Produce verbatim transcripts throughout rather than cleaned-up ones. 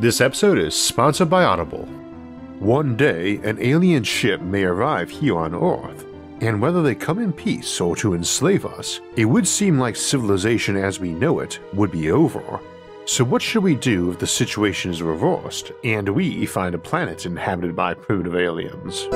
This episode is sponsored by Audible. One day, an alien ship may arrive here on Earth, and whether they come in peace or to enslave us, it would seem like civilization as we know it would be over. So what should we do if the situation is reversed and we find a planet inhabited by primitive aliens?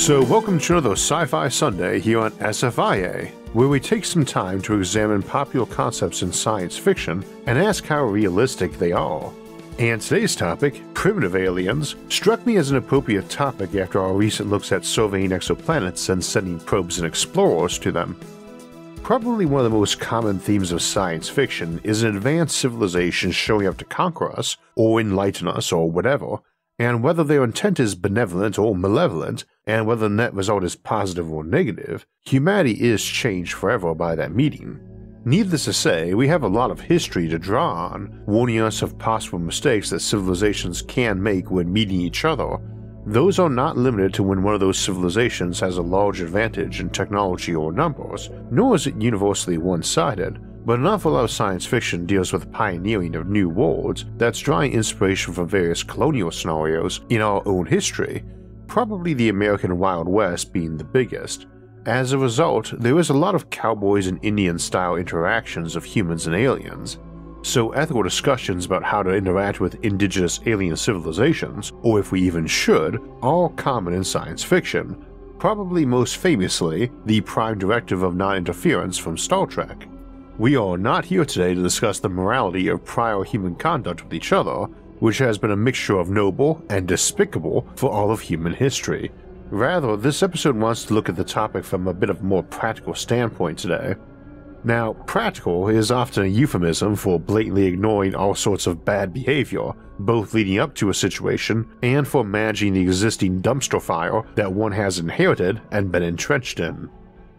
So welcome to another Sci-Fi Sunday here on S F I A, where we take some time to examine popular concepts in science fiction and ask how realistic they are. And today's topic, primitive aliens, struck me as an appropriate topic after our recent looks at surveying exoplanets and sending probes and explorers to them. Probably one of the most common themes of science fiction is an advanced civilization showing up to conquer us, or enlighten us, or whatever, and whether their intent is benevolent or malevolent, and whether the net result is positive or negative, humanity is changed forever by that meeting. Needless to say, we have a lot of history to draw on, warning us of possible mistakes that civilizations can make when meeting each other. Those are not limited to when one of those civilizations has a large advantage in technology or numbers, nor is it universally one-sided, but an awful lot of science fiction deals with pioneering of new worlds that's drawing inspiration from various colonial scenarios in our own history, probably the American Wild West being the biggest. As a result, there is a lot of cowboys and Indian-style interactions of humans and aliens, so ethical discussions about how to interact with indigenous alien civilizations, or if we even should, are common in science fiction, probably most famously the Prime Directive of Non-Interference from Star Trek. We are not here today to discuss the morality of prior human conduct with each other, which has been a mixture of noble and despicable for all of human history. Rather, this episode wants to look at the topic from a bit of a more practical standpoint today. Now, practical is often a euphemism for blatantly ignoring all sorts of bad behavior, both leading up to a situation and for managing the existing dumpster fire that one has inherited and been entrenched in.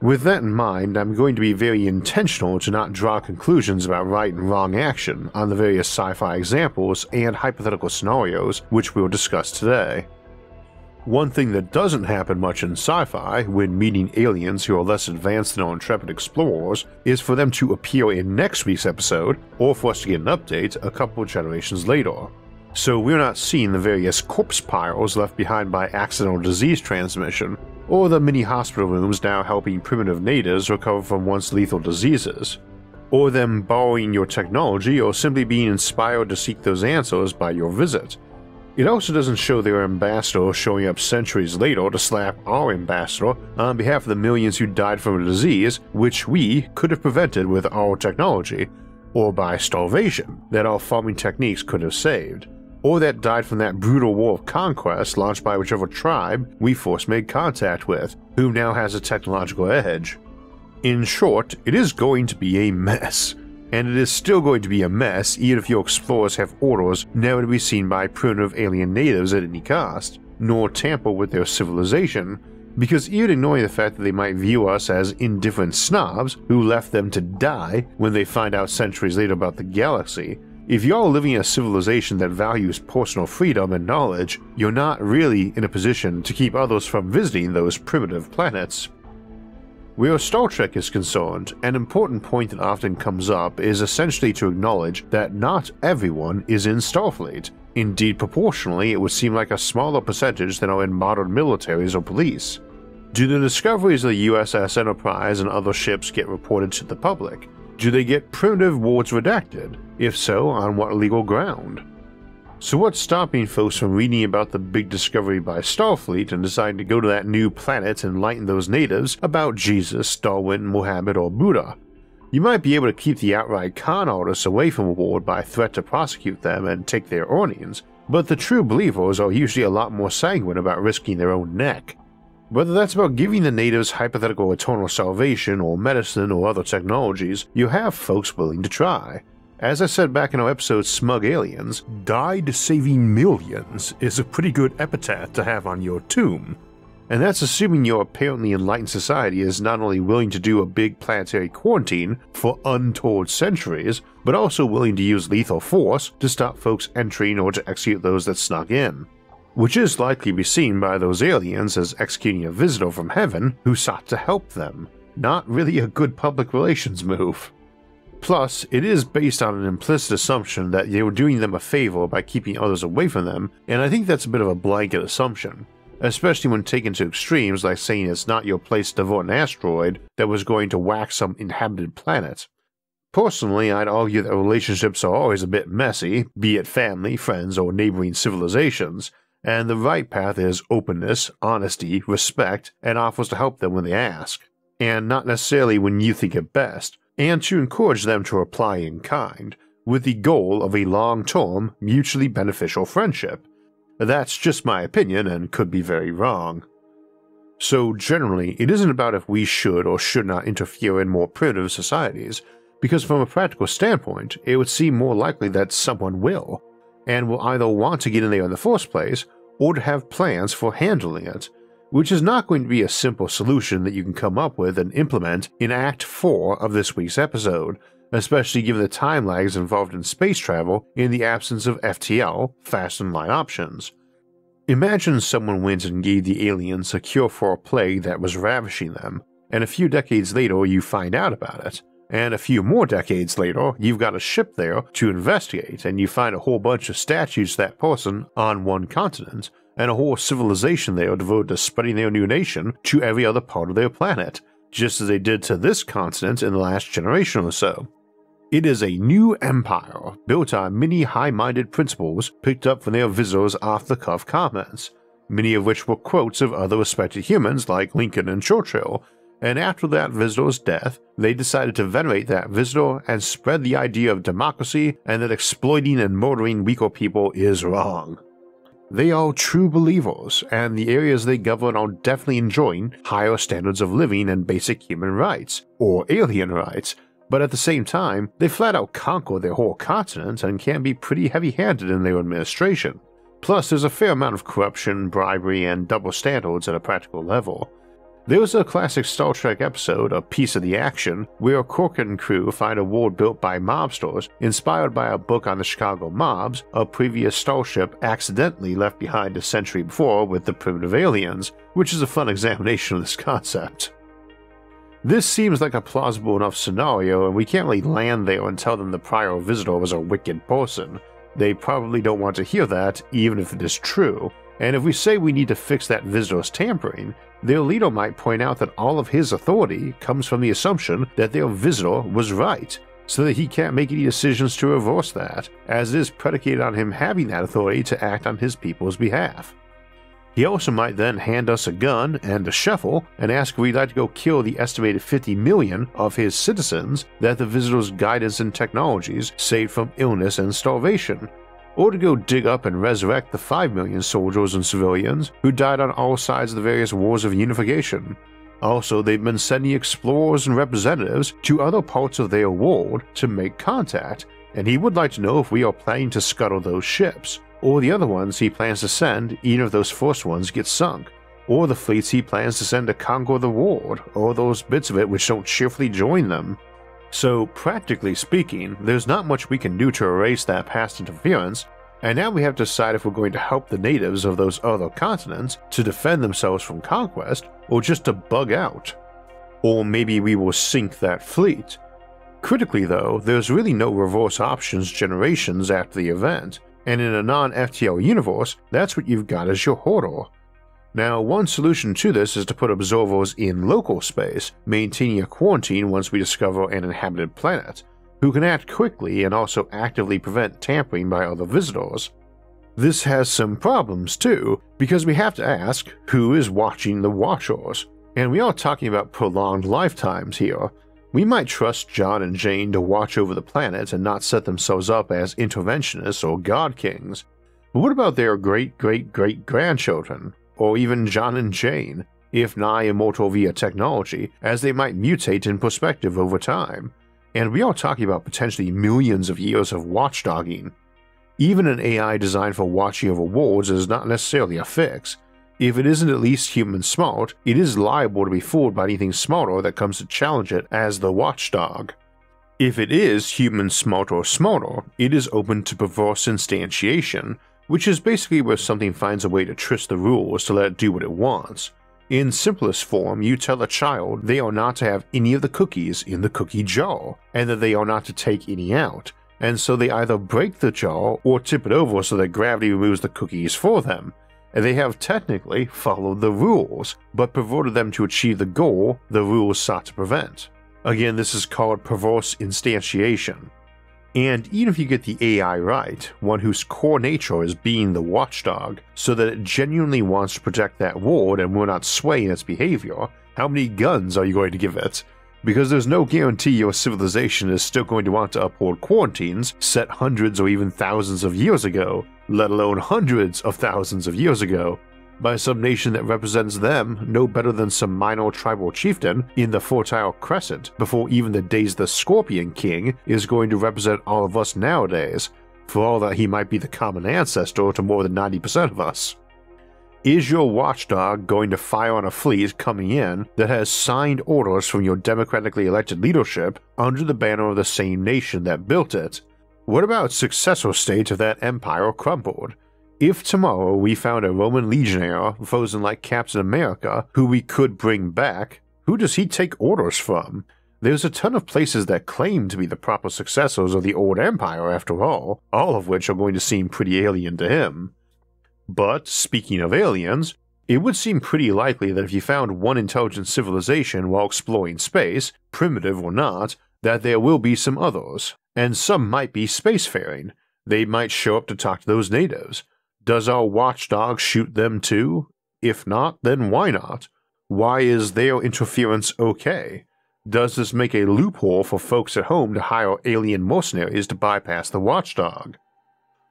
With that in mind, I'm going to be very intentional to not draw conclusions about right and wrong action on the various sci-fi examples and hypothetical scenarios which we'll discuss today. One thing that doesn't happen much in sci-fi when meeting aliens who are less advanced than our intrepid explorers is for them to appear in next week's episode or for us to get an update a couple generations later. So we're not seeing the various corpse piles left behind by accidental disease transmission, or the many hospital rooms now helping primitive natives recover from once lethal diseases, or them borrowing your technology or simply being inspired to seek those answers by your visit. It also doesn't show their ambassador showing up centuries later to slap our ambassador on behalf of the millions who died from a disease which we could have prevented with our technology, or by starvation that our farming techniques could have saved, or that died from that brutal war of conquest launched by whichever tribe we first made contact with, who now has a technological edge. In short, it is going to be a mess, and it is still going to be a mess even if your explorers have orders never to be seen by primitive alien natives at any cost, nor tamper with their civilization, because even ignoring the fact that they might view us as indifferent snobs who left them to die when they find out centuries later about the galaxy, if you are living in a civilization that values personal freedom and knowledge, you're not really in a position to keep others from visiting those primitive planets. Where Star Trek is concerned, an important point that often comes up is essentially to acknowledge that not everyone is in Starfleet. Indeed, proportionally, it would seem like a smaller percentage than are in modern militaries or police. Do the discoveries of the U S S Enterprise and other ships get reported to the public? Do they get primitive words redacted? If so, on what legal ground? So what's stopping folks from reading about the big discovery by Starfleet and deciding to go to that new planet and enlighten those natives about Jesus, Darwin, Mohammed, or Buddha? You might be able to keep the outright con artists away from a ward by threat to prosecute them and take their earnings, but the true believers are usually a lot more sanguine about risking their own neck. Whether that's about giving the natives hypothetical eternal salvation or medicine or other technologies, you have folks willing to try. As I said back in our episode Smug Aliens, "Died saving millions" is a pretty good epitaph to have on your tomb. And that's assuming your apparently enlightened society is not only willing to do a big planetary quarantine for untold centuries, but also willing to use lethal force to stop folks entering or to execute those that snuck in. which is likely to be seen by those aliens as executing a visitor from heaven who sought to help them. Not really a good public relations move. Plus, it is based on an implicit assumption that they were doing them a favor by keeping others away from them, and I think that's a bit of a blanket assumption, especially when taken to extremes like saying it's not your place to vote an asteroid that was going to whack some inhabited planet. Personally, I'd argue that relationships are always a bit messy, be it family, friends, or neighboring civilizations, and the right path is openness, honesty, respect, and offers to help them when they ask, and not necessarily when you think it best, and to encourage them to reply in kind, with the goal of a long-term, mutually beneficial friendship. That's just my opinion and could be very wrong. So generally, it isn't about if we should or should not interfere in more primitive societies, because from a practical standpoint, it would seem more likely that someone will, and will either want to get in there in the first place, or to have plans for handling it, which is not going to be a simple solution that you can come up with and implement in Act four of this week's episode, especially given the time lags involved in space travel in the absence of F T L, fast and light options. Imagine someone went and gave the aliens a cure for a plague that was ravishing them, and a few decades later you find out about it, and a few more decades later you've got a ship there to investigate and you find a whole bunch of statues to that person on one continent, and a whole civilization there devoted to spreading their new nation to every other part of their planet, just as they did to this continent in the last generation or so. It is a new empire, built on many high-minded principles picked up from their visitors' off-the-cuff comments, many of which were quotes of other respected humans like Lincoln and Churchill, and after that visitor's death, they decided to venerate that visitor and spread the idea of democracy and that exploiting and murdering weaker people is wrong. They are true believers, and the areas they govern are definitely enjoying higher standards of living and basic human rights, or alien rights, but at the same time, they flat out conquer their whole continent and can be pretty heavy-handed in their administration. Plus, there's a fair amount of corruption, bribery, and double standards at a practical level. There's a classic Star Trek episode, A Piece of the Action, where Kirk and crew find a world built by mobsters inspired by a book on the Chicago mobs, a previous starship accidentally left behind a century before with the primitive aliens, which is a fun examination of this concept. This seems like a plausible enough scenario, and we can't really land there and tell them the prior visitor was a wicked person. They probably don't want to hear that, even if it is true. And if we say we need to fix that visitor's tampering, their leader might point out that all of his authority comes from the assumption that their visitor was right, so that he can't make any decisions to reverse that, as it is predicated on him having that authority to act on his people's behalf. He also might then hand us a gun and a shovel and ask if we'd like to go kill the estimated fifty million of his citizens that the visitor's guidance and technologies saved from illness and starvation, or to go dig up and resurrect the five million soldiers and civilians who died on all sides of the various wars of unification. Also, they've been sending explorers and representatives to other parts of their world to make contact, and he would like to know if we are planning to scuttle those ships, or the other ones he plans to send even if those first ones get sunk, or the fleets he plans to send to conquer the world, or those bits of it which don't cheerfully join them. So, practically speaking, there's not much we can do to erase that past interference, and now we have to decide if we're going to help the natives of those other continents to defend themselves from conquest, or just to bug out. Or maybe we will sink that fleet. Critically though, there's really no reverse options generations after the event, and in a non-F T L universe, that's what you've got as your hoarder. Now, one solution to this is to put observers in local space, maintaining a quarantine once we discover an inhabited planet, who can act quickly and also actively prevent tampering by other visitors. This has some problems too, because we have to ask who is watching the Watchers, and we are talking about prolonged lifetimes here. We might trust John and Jane to watch over the planet and not set themselves up as interventionists or god kings, but what about their great-great-great-grandchildren? Or even John and Jane, if nigh immortal via technology, as they might mutate in perspective over time, and we are talking about potentially millions of years of watchdogging. Even an A I designed for watching over worlds is not necessarily a fix. If it isn't at least human smart, it is liable to be fooled by anything smarter that comes to challenge it as the watchdog. If it is human smart or smarter, it is open to perverse instantiation, which is basically where something finds a way to twist the rules to let it do what it wants. In simplest form, you tell a child they are not to have any of the cookies in the cookie jar, and that they are not to take any out, and so they either break the jar or tip it over so that gravity removes the cookies for them, and they have technically followed the rules, but perverted them to achieve the goal the rules sought to prevent. Again, this is called perverse instantiation. And even if you get the A I right, one whose core nature is being the watchdog, so that it genuinely wants to protect that world and will not sway in its behavior, how many guns are you going to give it? Because there's no guarantee your civilization is still going to want to uphold quarantines set hundreds or even thousands of years ago, let alone hundreds of thousands of years ago, by some nation that represents them no better than some minor tribal chieftain in the Fertile Crescent before even the days of the Scorpion King is going to represent all of us nowadays, for all that he might be the common ancestor to more than ninety percent of us. Is your watchdog going to fire on a fleet coming in that has signed orders from your democratically elected leadership under the banner of the same nation that built it? What about successor state if that empire crumbled? If tomorrow we found a Roman legionnaire frozen like Captain America who we could bring back, who does he take orders from? There's a ton of places that claim to be the proper successors of the old empire after all, all of which are going to seem pretty alien to him. But, speaking of aliens, it would seem pretty likely that if you found one intelligent civilization while exploring space, primitive or not, that there will be some others, and some might be spacefaring. They might show up to talk to those natives. Does our watchdog shoot them too? If not, then why not? Why is their interference okay? Does this make a loophole for folks at home to hire alien mercenaries to bypass the watchdog?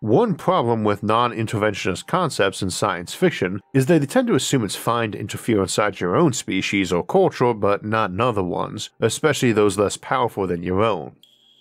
One problem with non-interventionist concepts in science fiction is that they tend to assume it's fine to interfere inside your own species or culture but not in other ones, especially those less powerful than your own.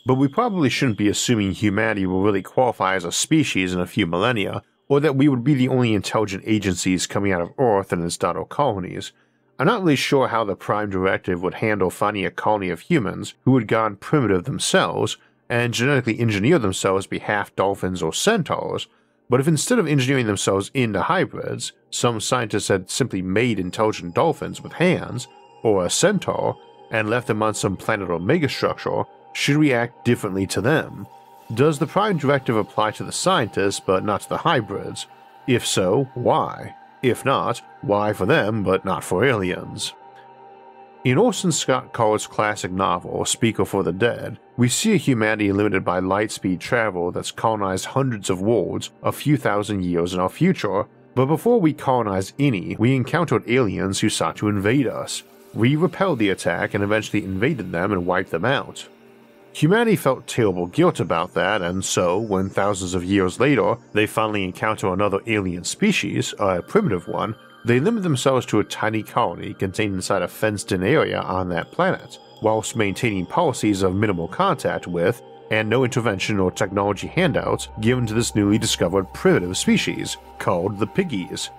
But we probably shouldn't be assuming humanity will really qualify as a species in a few millennia, or that we would be the only intelligent agencies coming out of Earth and its daughter colonies. I'm not really sure how the Prime Directive would handle finding a colony of humans who had gone primitive themselves and genetically engineered themselves to be half dolphins or centaurs, but if instead of engineering themselves into hybrids, some scientists had simply made intelligent dolphins with hands, or a centaur, and left them on some planet or megastructure, should we act differently to them? Does the Prime Directive apply to the scientists but not to the hybrids? If so, why? If not, why for them but not for aliens? In Orson Scott Card's classic novel, Speaker for the Dead, we see a humanity limited by light-speed travel that's colonized hundreds of worlds a few thousand years in our future, but before we colonized any, we encountered aliens who sought to invade us. We repelled the attack and eventually invaded them and wiped them out. Humanity felt terrible guilt about that, and so, when thousands of years later they finally encounter another alien species, a primitive one, they limit themselves to a tiny colony contained inside a fenced-in area on that planet, whilst maintaining policies of minimal contact with, and no intervention or technology handouts given to this newly discovered primitive species, called the Piggies.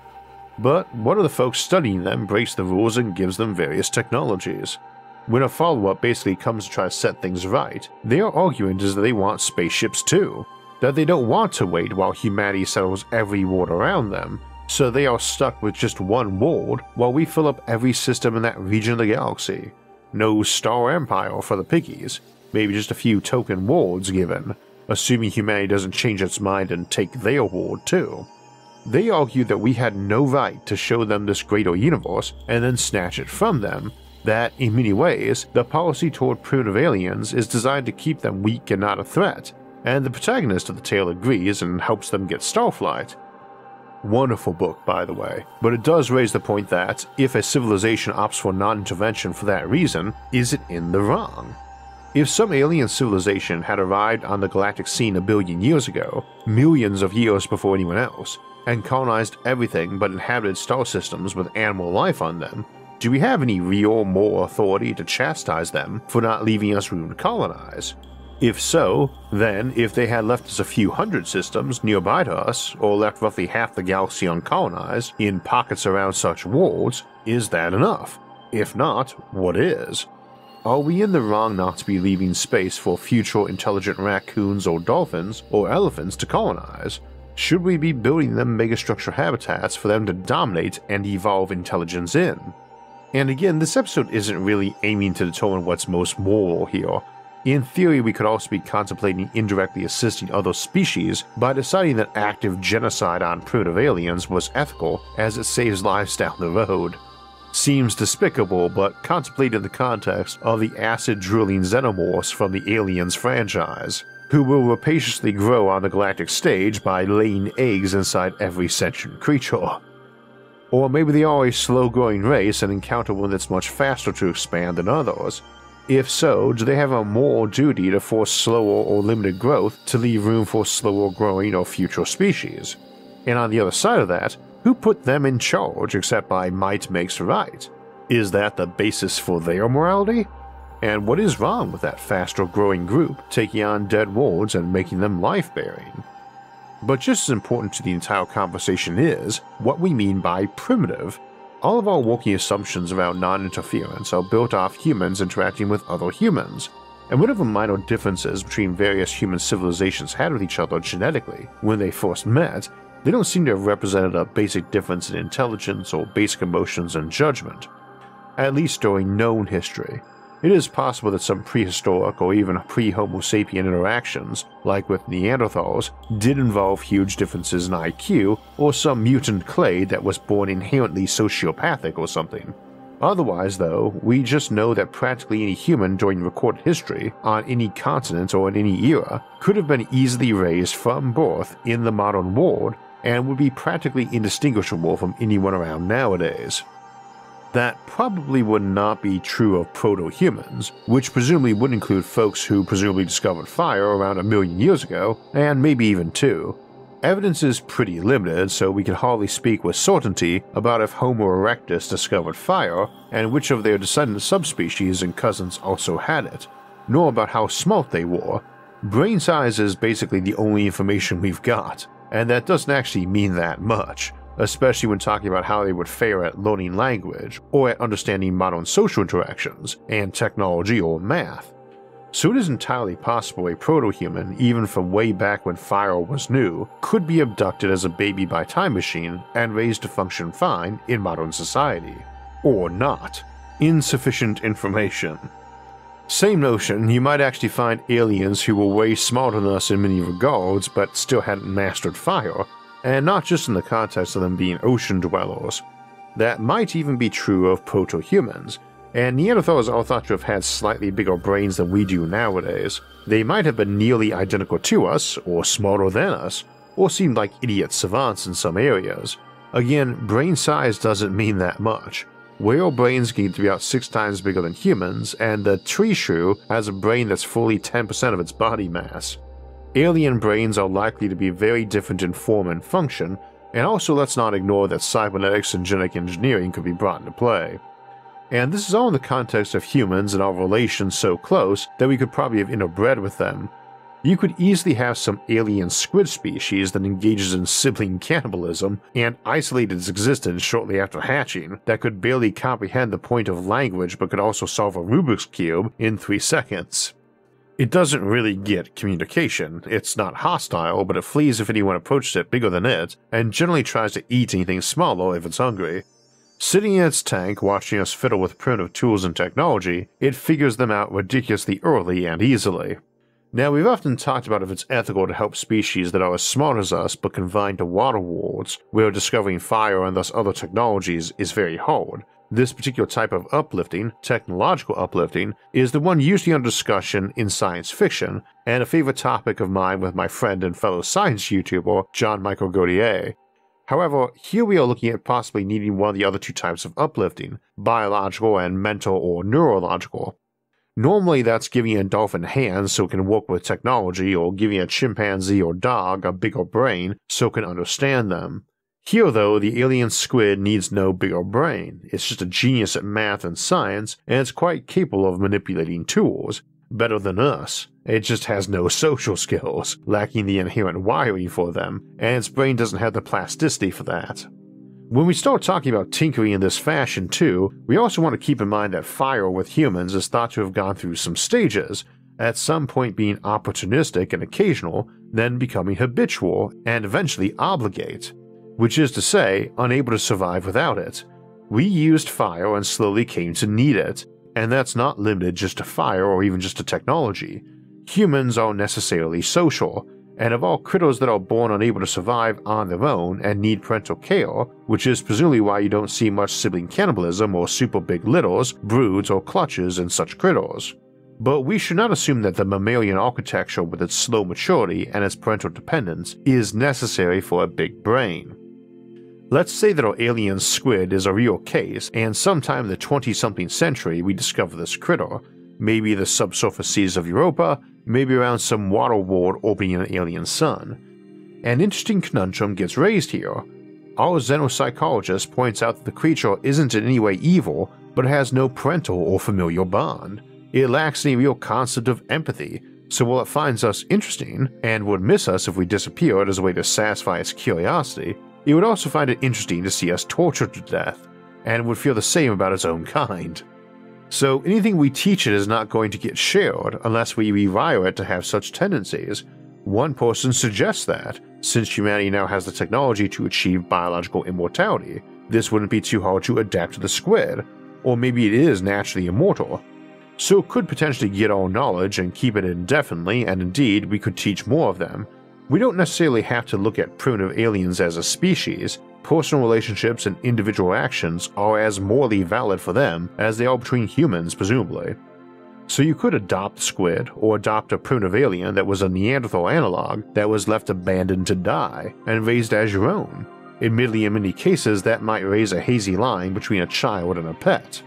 But one of the folks studying them breaks the rules and gives them various technologies. When a follow-up basically comes to try to set things right, their argument is that they want spaceships too, that they don't want to wait while humanity settles every world around them, so they are stuck with just one world while we fill up every system in that region of the galaxy. No Star Empire for the Piggies, maybe just a few token worlds given, assuming humanity doesn't change its mind and take their world too. They argue that we had no right to show them this greater universe and then snatch it from them, that, in many ways, the policy toward primitive aliens is designed to keep them weak and not a threat, and the protagonist of the tale agrees and helps them get Starflight. Wonderful book, by the way, but it does raise the point that, if a civilization opts for non-intervention for that reason, is it in the wrong? If some alien civilization had arrived on the galactic scene a billion years ago, millions of years before anyone else, and colonized everything but inhabited star systems with animal life on them, do we have any real moral authority to chastise them for not leaving us room to colonize? If so, then if they had left us a few hundred systems nearby to us, or left roughly half the galaxy uncolonized in pockets around such worlds, is that enough? If not, what is? Are we in the wrong not to be leaving space for future intelligent raccoons or dolphins or elephants to colonize? should we be building them megastructure habitats for them to dominate and evolve intelligence in? And again, this episode isn't really aiming to determine what's most moral here. In theory, we could also be contemplating indirectly assisting other species by deciding that active genocide on primitive aliens was ethical as it saves lives down the road. Seems despicable, but contemplated in the context of the acid-drooling xenomorphs from the Aliens franchise, who will rapaciously grow on the galactic stage by laying eggs inside every sentient creature. Or maybe they are a slow-growing race and encounter one that's much faster to expand than others. If so, do they have a moral duty to force slower or limited growth to leave room for slower-growing or future species? And on the other side of that, who put them in charge except by might makes right? Is that the basis for their morality? And what is wrong with that faster-growing group taking on dead worlds and making them life-bearing? But just as important to the entire conversation is what we mean by primitive. All of our working assumptions about non-interference are built off humans interacting with other humans, and whatever minor differences between various human civilizations had with each other genetically when they first met, they don't seem to have represented a basic difference in intelligence or basic emotions and judgment, at least during known history. It is possible that some prehistoric or even pre-Homo sapien interactions, like with Neanderthals, did involve huge differences in I Q or some mutant clade that was born inherently sociopathic or something. Otherwise, though, we just know that practically any human during recorded history, on any continent or in any era, could have been easily raised from birth in the modern world and would be practically indistinguishable from anyone around nowadays. That probably would not be true of proto-humans, which presumably would include folks who presumably discovered fire around a million years ago, and maybe even two. Evidence is pretty limited, so we can hardly speak with certainty about if Homo erectus discovered fire, and which of their descendant subspecies and cousins also had it, nor about how smart they were. Brain size is basically the only information we've got, and that doesn't actually mean that much, especially when talking about how they would fare at learning language or at understanding modern social interactions and technology or math. So it is entirely possible a proto-human, even from way back when fire was new, could be abducted as a baby by time machine and raised to function fine in modern society. Or not. Insufficient information. Same notion, you might actually find aliens who were way smarter than us in many regards but still hadn't mastered fire, and not just in the context of them being ocean dwellers. That might even be true of proto-humans, and Neanderthals are thought to have had slightly bigger brains than we do nowadays. They might have been nearly identical to us, or smarter than us, or seemed like idiot savants in some areas. Again, brain size doesn't mean that much. Whale brains can be about six times bigger than humans, and the tree shrew has a brain that's fully ten percent of its body mass. Alien brains are likely to be very different in form and function, and also let's not ignore that cybernetics and genetic engineering could be brought into play. And this is all in the context of humans and our relations so close that we could probably have interbred with them. You could easily have some alien squid species that engages in sibling cannibalism and isolated its existence shortly after hatching that could barely comprehend the point of language but could also solve a Rubik's Cube in three seconds. It doesn't really get communication, it's not hostile, but it flees if anyone approaches it bigger than it, and generally tries to eat anything smaller if it's hungry. Sitting in its tank watching us fiddle with primitive tools and technology, it figures them out ridiculously early and easily. Now, we've often talked about if it's ethical to help species that are as smart as us but confined to water worlds, where discovering fire and thus other technologies is very hard. This particular type of uplifting, technological uplifting, is the one usually under discussion in science fiction, and a favorite topic of mine with my friend and fellow science YouTuber John Michael Godier. However, here we are looking at possibly needing one of the other two types of uplifting, biological and mental or neurological. Normally that's giving a dolphin hands so it can work with technology, or giving a chimpanzee or dog a bigger brain so it can understand them. Here, though, the alien squid needs no bigger brain, it's just a genius at math and science, and it's quite capable of manipulating tools, better than us. It just has no social skills, lacking the inherent wiring for them, and its brain doesn't have the plasticity for that. When we start talking about tinkering in this fashion too, we also want to keep in mind that fire with humans is thought to have gone through some stages, at some point being opportunistic and occasional, then becoming habitual and eventually obligate, which is to say, unable to survive without it. We used fire and slowly came to need it, and that's not limited just to fire or even just to technology. Humans are necessarily social, and of all critters that are born unable to survive on their own and need parental care, which is presumably why you don't see much sibling cannibalism or super big litters, broods, or clutches in such critters. But we should not assume that the mammalian architecture with its slow maturity and its parental dependence is necessary for a big brain. Let's say that our alien squid is a real case, and sometime in the twenty-something century we discover this critter, maybe the subsurface seas of Europa, maybe around some water world orbiting an alien sun. An interesting conundrum gets raised here. Our xenopsychologist points out that the creature isn't in any way evil, but has no parental or familial bond. It lacks any real concept of empathy, so while it finds us interesting, and would miss us if we disappeared as a way to satisfy its curiosity, it would also find it interesting to see us tortured to death, and would feel the same about its own kind. So anything we teach it is not going to get shared unless we rewire it to have such tendencies. One person suggests that, since humanity now has the technology to achieve biological immortality, this wouldn't be too hard to adapt to the squid, or maybe it is naturally immortal. So it could potentially get our knowledge and keep it indefinitely, and indeed we could teach more of them. We don't necessarily have to look at primitive aliens as a species. Personal relationships and individual actions are as morally valid for them as they are between humans, presumably. So you could adopt squid, or adopt a primitive alien that was a Neanderthal analog that was left abandoned to die and raised as your own. Admittedly, in many cases that might raise a hazy line between a child and a pet.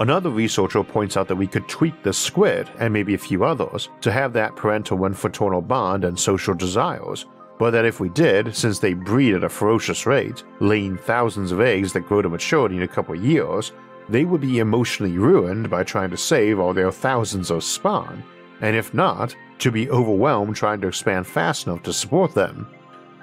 Another researcher points out that we could tweak the squid, and maybe a few others, to have that parental and fraternal bond and social desires, but that if we did, since they breed at a ferocious rate, laying thousands of eggs that grow to maturity in a couple of years, they would be emotionally ruined by trying to save all their thousands of spawn, and if not, to be overwhelmed trying to expand fast enough to support them.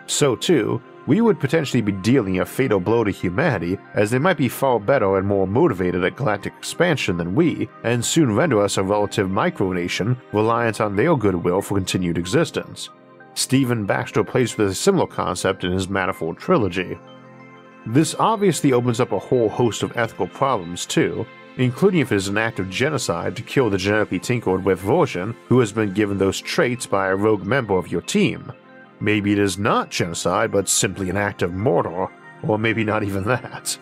So too, we would potentially be dealing a fatal blow to humanity, as they might be far better and more motivated at galactic expansion than we, and soon render us a relative micronation reliant on their goodwill for continued existence. Stephen Baxter plays with a similar concept in his Manifold trilogy. This obviously opens up a whole host of ethical problems too, including if it is an act of genocide to kill the genetically tinkered with version who has been given those traits by a rogue member of your team. Maybe it is not genocide, but simply an act of murder, or maybe not even that.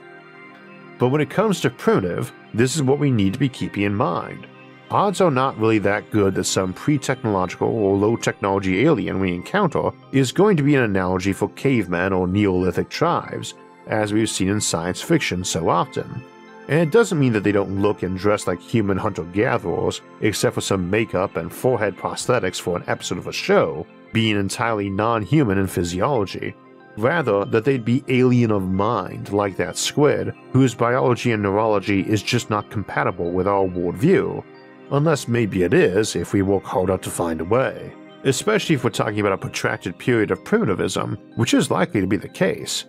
But when it comes to primitive, this is what we need to be keeping in mind. Odds are not really that good that some pre-technological or low-technology alien we encounter is going to be an analogy for cavemen or Neolithic tribes, as we've seen in science fiction so often. And it doesn't mean that they don't look and dress like human hunter-gatherers, except for some makeup and forehead prosthetics for an episode of a show, being entirely non-human in physiology. Rather, that they'd be alien of mind, like that squid, whose biology and neurology is just not compatible with our worldview. Unless maybe it is, if we work hard enough to find a way. Especially if we're talking about a protracted period of primitivism, which is likely to be the case.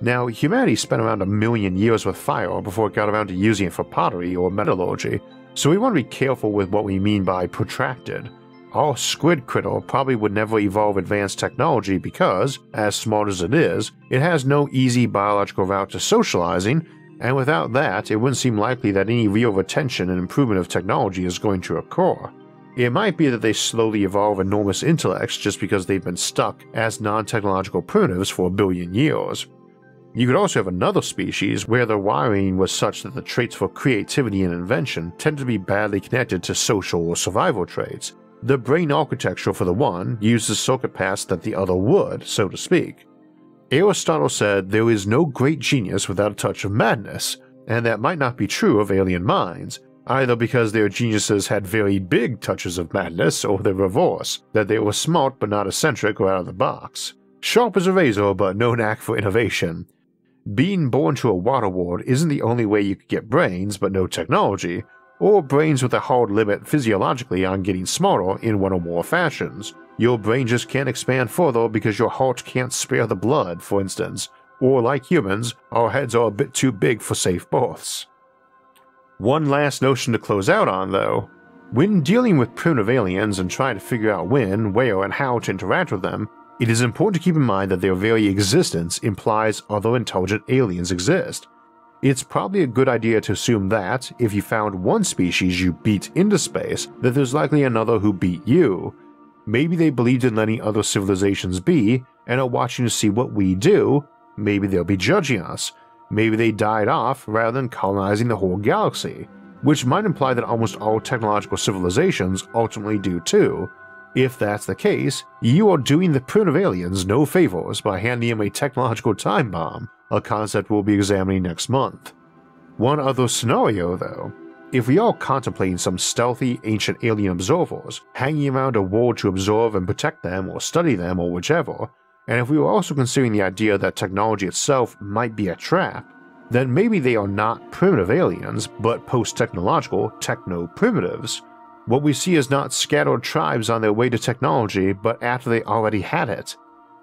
Now, humanity spent around a million years with fire before it got around to using it for pottery or metallurgy, so we want to be careful with what we mean by protracted. Our squid critter probably would never evolve advanced technology because, as smart as it is, it has no easy biological route to socializing, and without that it wouldn't seem likely that any real retention and improvement of technology is going to occur. It might be that they slowly evolve enormous intellects just because they've been stuck as non-technological primitives for a billion years. You could also have another species where the wiring was such that the traits for creativity and invention tend to be badly connected to social or survival traits. The brain architecture for the one uses circuit paths that the other would, so to speak. Aristotle said there is no great genius without a touch of madness, and that might not be true of alien minds, either because their geniuses had very big touches of madness or the reverse, that they were smart but not eccentric or out of the box, sharp as a razor but no knack for innovation. Being born to a water world isn't the only way you could get brains but no technology, or brains with a hard limit physiologically on getting smarter in one or more fashions. Your brain just can't expand further because your heart can't spare the blood, for instance, or like humans, our heads are a bit too big for safe births. One last notion to close out on though, When dealing with primitive aliens and trying to figure out when, where, and how to interact with them, it is important to keep in mind that their very existence implies other intelligent aliens exist. It's probably a good idea to assume that, if you found one species you beat into space, that there's likely another who beat you. Maybe they believed in letting other civilizations be, and are watching to see what we do. Maybe they'll be judging us. Maybe they died off rather than colonizing the whole galaxy, which might imply that almost all technological civilizations ultimately do too. If that's the case, you are doing the primitive aliens no favors by handing them a technological time bomb, a concept we'll be examining next month. One other scenario though, if we are contemplating some stealthy ancient alien observers hanging around a world to observe and protect them or study them or whichever, and if we were also considering the idea that technology itself might be a trap, then maybe they are not primitive aliens but post-technological techno-primitives. What we see is not scattered tribes on their way to technology but after they already had it.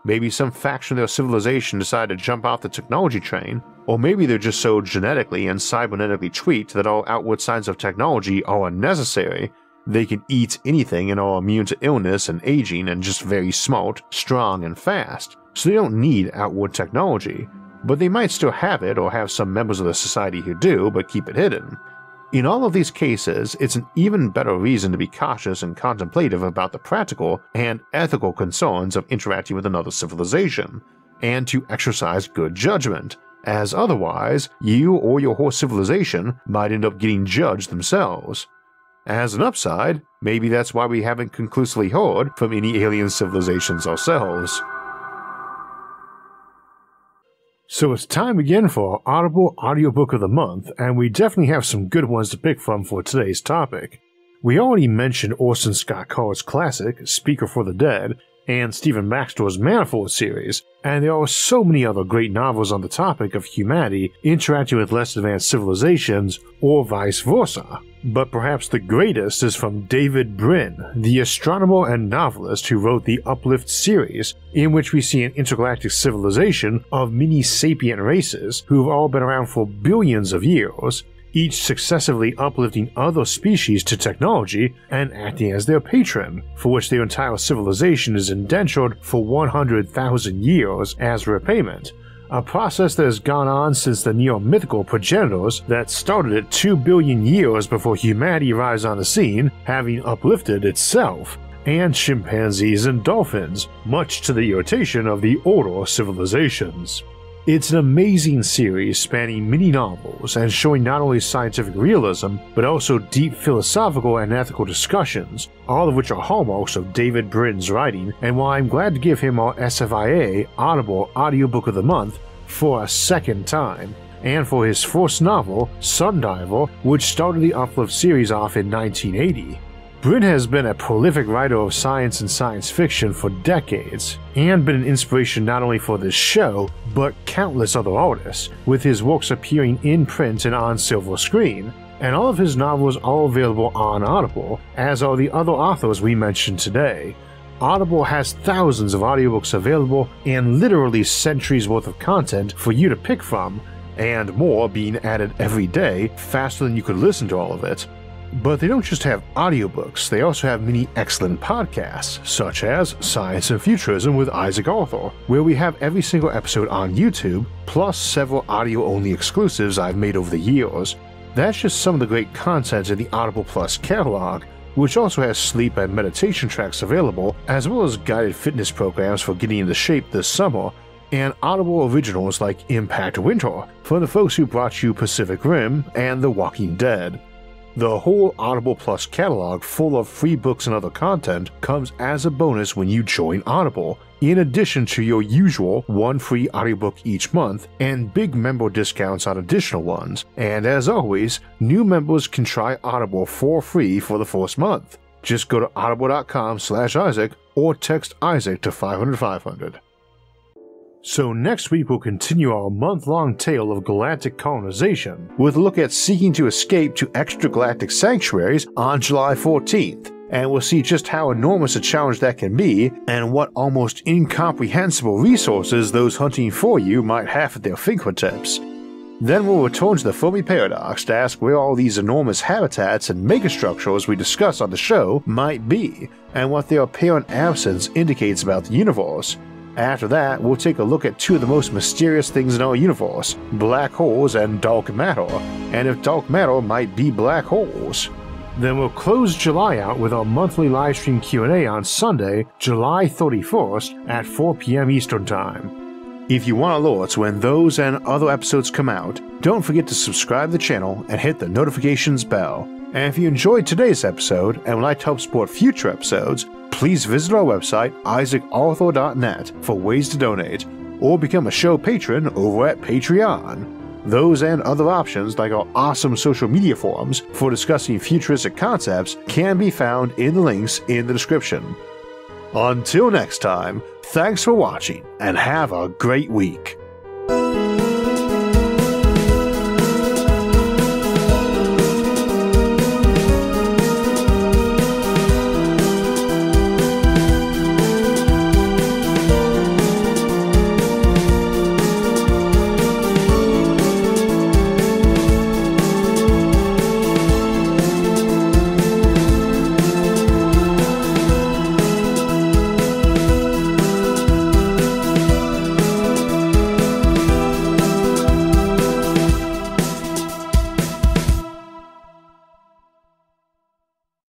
Maybe some faction of their civilization decided to jump off the technology train, or maybe they're just so genetically and cybernetically tweaked that all outward signs of technology are unnecessary. They can eat anything and are immune to illness and aging and just very smart, strong, and fast, so they don't need outward technology, but they might still have it or have some members of the society who do but keep it hidden. In all of these cases, it's an even better reason to be cautious and contemplative about the practical and ethical concerns of interacting with another civilization, and to exercise good judgment, as otherwise you or your whole civilization might end up getting judged themselves. As an upside, maybe that's why we haven't conclusively heard from any alien civilizations ourselves. So it's time again for our Audible Audiobook of the Month, and we definitely have some good ones to pick from for today's topic. We already mentioned Orson Scott Card's classic, Speaker for the Dead, and Stephen Baxter's Manifold series, and there are so many other great novels on the topic of humanity interacting with less advanced civilizations, or vice versa. But perhaps the greatest is from David Brin, the astronomer and novelist who wrote the Uplift series, in which we see an intergalactic civilization of many sapient races who've all been around for billions of years, each successively uplifting other species to technology and acting as their patron, for which their entire civilization is indentured for one hundred thousand years as repayment, a process that has gone on since the near-mythical progenitors that started it two billion years before humanity arrives on the scene, having uplifted itself, and chimpanzees and dolphins, much to the irritation of the older civilizations. It's an amazing series spanning many novels and showing not only scientific realism but also deep philosophical and ethical discussions, all of which are hallmarks of David Brin's writing, and why I'm glad to give him our S F I A Audible Audiobook of the Month for a second time, and for his first novel, Sundiver, which started the Uplift series off in nineteen eighty. Brin has been a prolific writer of science and science fiction for decades, and been an inspiration not only for this show, but countless other artists, with his works appearing in print and on silver screen, and all of his novels are available on Audible, as are the other authors we mentioned today. Audible has thousands of audiobooks available and literally centuries worth of content for you to pick from, and more being added every day faster than you could listen to all of it. But they don't just have audiobooks, they also have many excellent podcasts, such as Science and Futurism with Isaac Arthur, where we have every single episode on YouTube, plus several audio-only exclusives I've made over the years. That's just some of the great content in the Audible Plus catalog, which also has sleep and meditation tracks available, as well as guided fitness programs for getting into shape this summer, and Audible originals like Impact Winter, from the folks who brought you Pacific Rim and The Walking Dead. The whole Audible Plus catalog full of free books and other content comes as a bonus when you join Audible, in addition to your usual one free audiobook each month and big member discounts on additional ones, and as always, new members can try Audible for free for the first month. Just go to audible dot com slash Isaac or text Isaac to five hundred five hundred. So next week we'll continue our month-long tale of galactic colonization with a look at seeking to escape to extragalactic sanctuaries on July fourteenth, and we'll see just how enormous a challenge that can be and what almost incomprehensible resources those hunting for you might have at their fingertips. Then we'll return to the Fermi Paradox to ask where all these enormous habitats and megastructures we discuss on the show might be, and what their apparent absence indicates about the universe. After that, we'll take a look at two of the most mysterious things in our universe, black holes and dark matter, and if dark matter might be black holes. Then we'll close July out with our monthly livestream Q and A on Sunday, July thirty-first at four p m Eastern Time. If you want alerts when those and other episodes come out, don't forget to subscribe to the channel and hit the notifications bell. And if you enjoyed today's episode and would like to help support future episodes, please visit our website Isaac Arthur dot net for ways to donate, or become a show patron over at Patreon. Those and other options, like our awesome social media forums for discussing futuristic concepts, can be found in the links in the description. Until next time, thanks for watching and have a great week.